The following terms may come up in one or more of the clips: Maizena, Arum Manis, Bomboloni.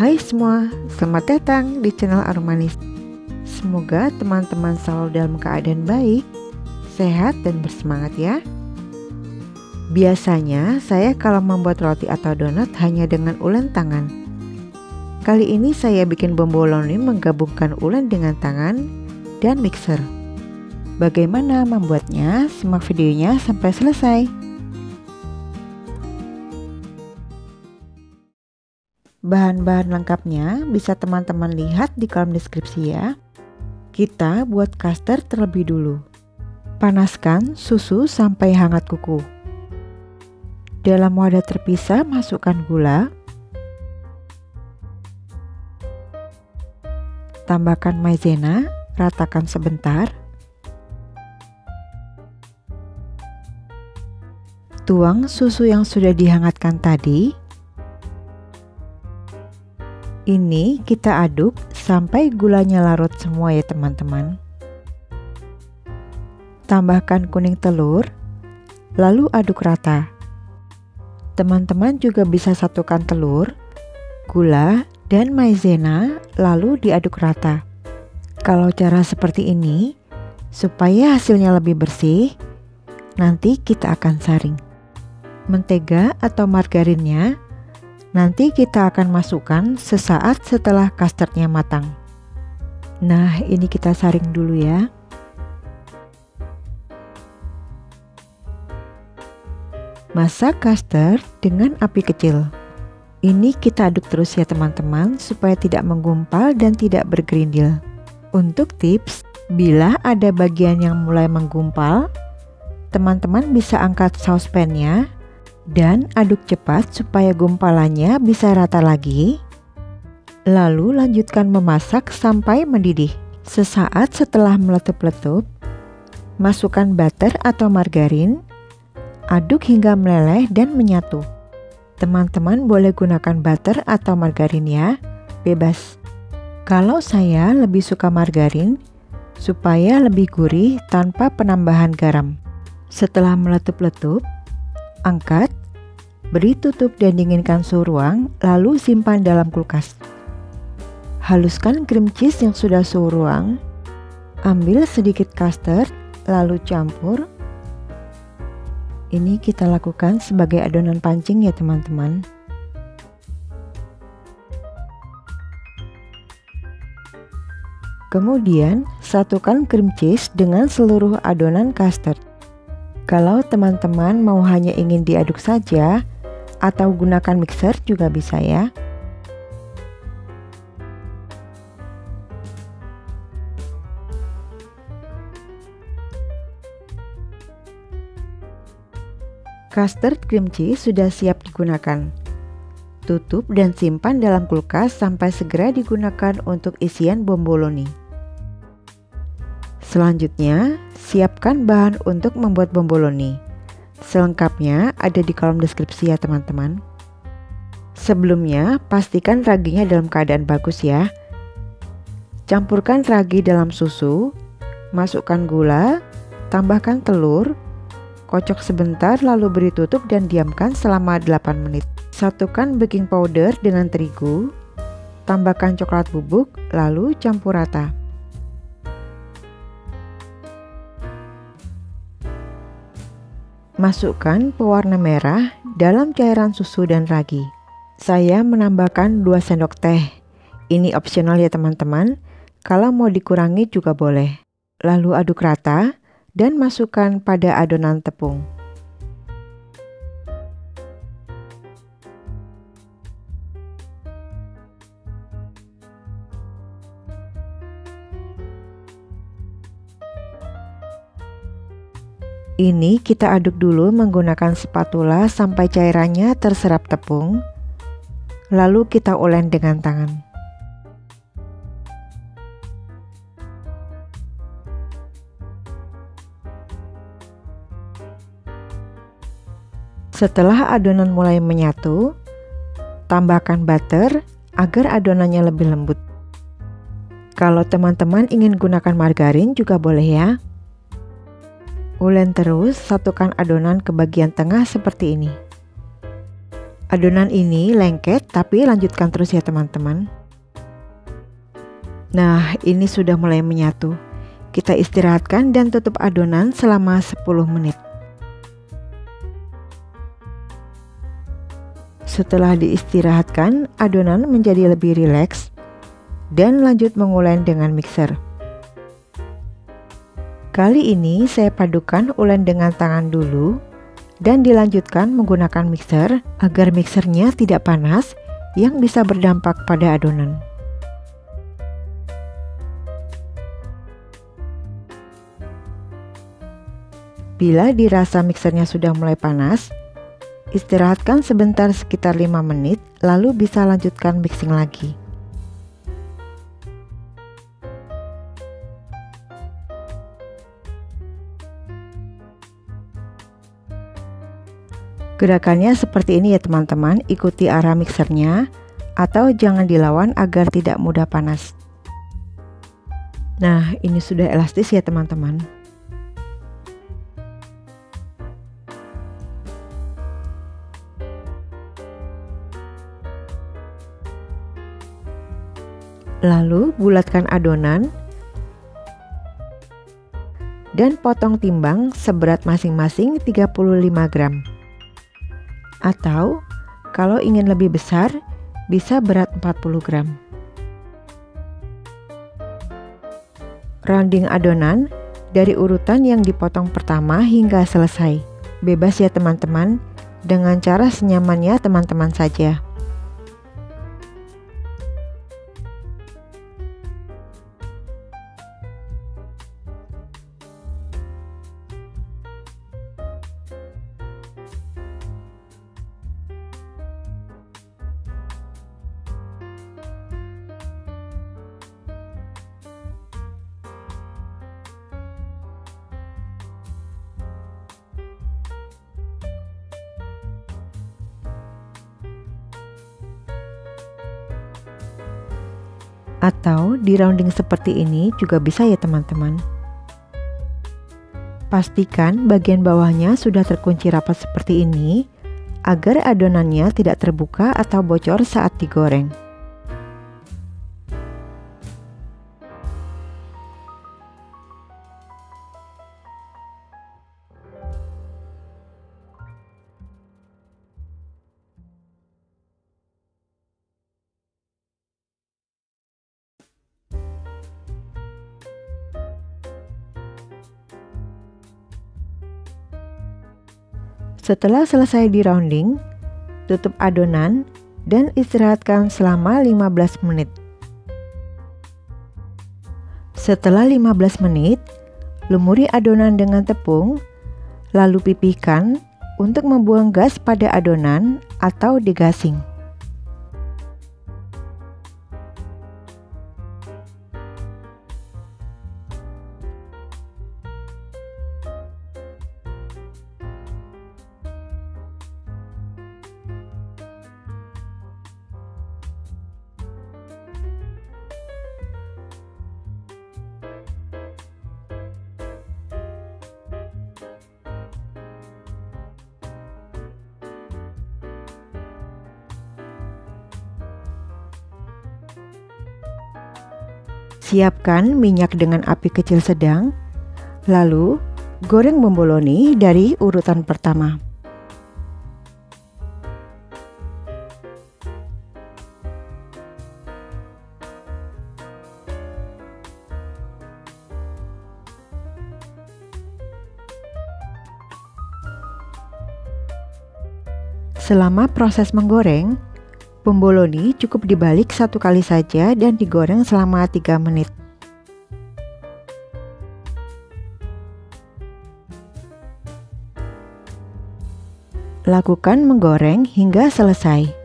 Hai semua, selamat datang di channel Arum Manis. Semoga teman-teman selalu dalam keadaan baik, sehat dan bersemangat ya. Biasanya saya kalau membuat roti atau donat hanya dengan ulen tangan. Kali ini saya bikin bomboloni menggabungkan ulen dengan tangan dan mixer. Bagaimana membuatnya? Simak videonya sampai selesai. Bahan-bahan lengkapnya bisa teman-teman lihat di kolom deskripsi ya. Kita buat custard terlebih dulu. Panaskan susu sampai hangat kuku. Dalam wadah terpisah masukkan gula. Tambahkan maizena, ratakan sebentar. Tuang susu yang sudah dihangatkan tadi. Ini kita aduk sampai gulanya larut semua ya teman-teman. Tambahkan kuning telur, lalu aduk rata. Teman-teman juga bisa satukan telur, gula, dan maizena lalu diaduk rata. Kalau cara seperti ini, supaya hasilnya lebih bersih, nanti kita akan saring. Mentega atau margarinnya nanti kita akan masukkan sesaat setelah custardnya matang. Nah, ini kita saring dulu ya. Masak custard dengan api kecil. Ini kita aduk terus ya teman-teman, supaya tidak menggumpal dan tidak bergerindil. Untuk tips, bila ada bagian yang mulai menggumpal, teman-teman bisa angkat saucepannya dan aduk cepat supaya gumpalannya bisa rata lagi. Lalu lanjutkan memasak sampai mendidih. Sesaat setelah meletup-letup, masukkan butter atau margarin, aduk hingga meleleh dan menyatu. Teman-teman boleh gunakan butter atau margarin ya, bebas. Kalau saya lebih suka margarin supaya lebih gurih tanpa penambahan garam. Setelah meletup-letup, angkat, beri tutup dan dinginkan suhu ruang, lalu simpan dalam kulkas. Haluskan cream cheese yang sudah suhu ruang, ambil sedikit custard, lalu campur. Ini kita lakukan sebagai adonan pancing ya teman-teman. Kemudian satukan cream cheese dengan seluruh adonan custard. Kalau teman-teman mau hanya ingin diaduk saja atau gunakan mixer juga bisa ya. Custard cream cheese sudah siap digunakan. Tutup dan simpan dalam kulkas sampai segera digunakan untuk isian bomboloni. Selanjutnya, siapkan bahan untuk membuat bomboloni. Selengkapnya ada di kolom deskripsi ya teman-teman. Sebelumnya, pastikan raginya dalam keadaan bagus ya. Campurkan ragi dalam susu, masukkan gula, tambahkan telur, kocok sebentar lalu beri tutup dan diamkan selama 8 menit. Satukan baking powder dengan terigu, tambahkan coklat bubuk, lalu campur rata. Masukkan pewarna merah dalam cairan susu dan ragi. Saya menambahkan 2 sendok teh. Ini opsional ya teman-teman, kalau mau dikurangi juga boleh. Lalu aduk rata dan masukkan pada adonan tepung. Ini kita aduk dulu menggunakan spatula sampai cairannya terserap tepung, lalu kita ulen dengan tangan. Setelah adonan mulai menyatu, tambahkan butter agar adonannya lebih lembut. Kalau teman-teman ingin gunakan margarin juga boleh ya. Ulen terus, satukan adonan ke bagian tengah seperti ini. Adonan ini lengket, tapi lanjutkan terus ya teman-teman. Nah, ini sudah mulai menyatu. Kita istirahatkan dan tutup adonan selama 10 menit. Setelah diistirahatkan, adonan menjadi lebih rileks dan lanjut mengulen dengan mixer. Kali ini saya padukan ulen dengan tangan dulu dan dilanjutkan menggunakan mixer agar mixernya tidak panas yang bisa berdampak pada adonan. Bila dirasa mixernya sudah mulai panas, istirahatkan sebentar sekitar 5 menit, lalu bisa lanjutkan mixing lagi. Gerakannya seperti ini ya teman-teman, ikuti arah mixernya atau jangan dilawan agar tidak mudah panas. Nah, ini sudah elastis ya teman-teman. Lalu bulatkan adonan dan potong timbang seberat masing-masing 35 gram. Atau kalau ingin lebih besar bisa berat 40 gram. Rounding adonan dari urutan yang dipotong pertama hingga selesai. Bebas ya teman-teman, dengan cara senyamannya teman-teman saja. Atau di rounding seperti ini juga bisa ya teman-teman. Pastikan bagian bawahnya sudah terkunci rapat seperti ini agar adonannya tidak terbuka atau bocor saat digoreng. Setelah selesai di rounding, tutup adonan dan istirahatkan selama 15 menit. Setelah 15 menit, lumuri adonan dengan tepung, lalu pipihkan untuk membuang gas pada adonan atau digasing. Siapkan minyak dengan api kecil sedang, lalu goreng bomboloni dari urutan pertama. Selama proses menggoreng, bomboloni cukup dibalik satu kali saja dan digoreng selama 3 menit. Lakukan menggoreng hingga selesai.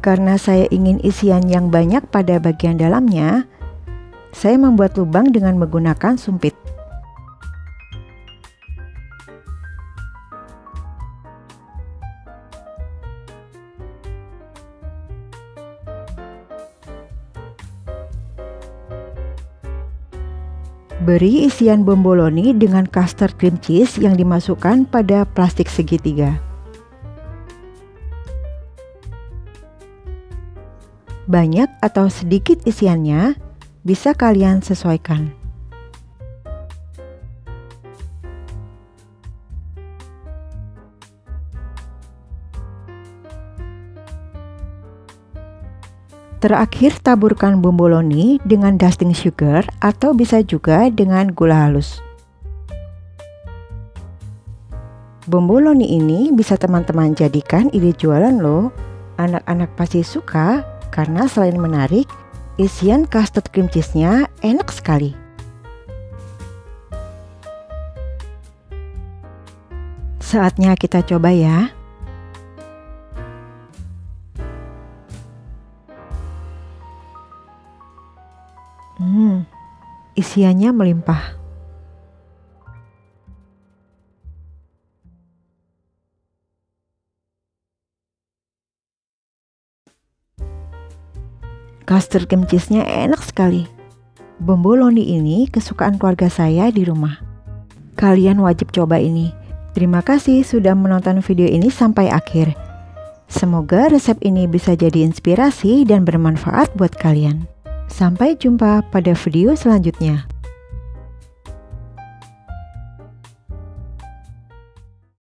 Karena saya ingin isian yang banyak pada bagian dalamnya, saya membuat lubang dengan menggunakan sumpit. Beri isian bomboloni dengan custard cream cheese yang dimasukkan pada plastik segitiga. Banyak atau sedikit isiannya bisa kalian sesuaikan. Terakhir, taburkan bomboloni dengan dusting sugar atau bisa juga dengan gula halus. Bomboloni ini bisa teman-teman jadikan ide jualan loh. Anak-anak pasti suka karena selain menarik, isian custard cream cheese-nya enak sekali. Saatnya kita coba ya. Isiannya melimpah. Custard cream cheese-nya enak sekali. Bomboloni ini kesukaan keluarga saya di rumah. Kalian wajib coba ini. Terima kasih sudah menonton video ini sampai akhir. Semoga resep ini bisa jadi inspirasi dan bermanfaat buat kalian. Sampai jumpa pada video selanjutnya.